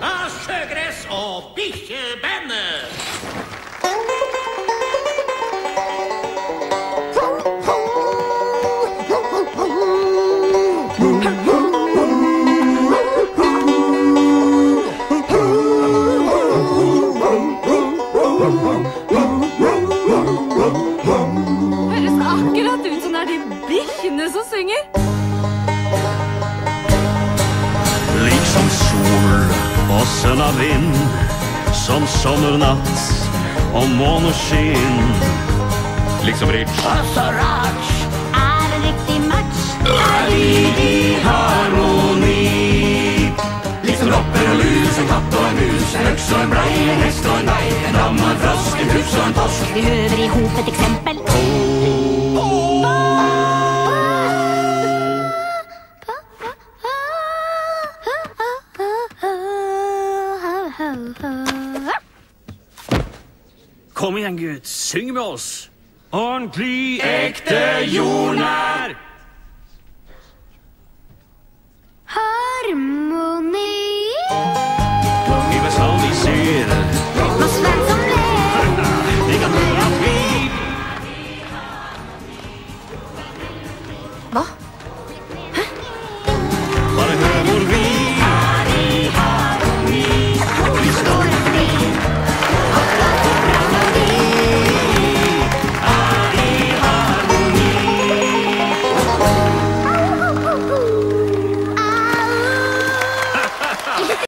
Arschgress of Biche Banner! Liksom sol och söna vind, som sommernatt och måneskinn. Liksom Ritch och så Ratch är en riktig match. Är vi i harmoni? Liksom ropper och lus, en katt och en mus, en höx och en blaj, en häst och en daj, en damm och en frost, en hus och en torsk. Vi höver ihop ett exempel. Kom igen Gud, syng med oss! Ordentlig ekte jordnær! Harmoni! Vi vet hva vi syr! Nå svenn som ler! Vi kan høre at vi! Hva?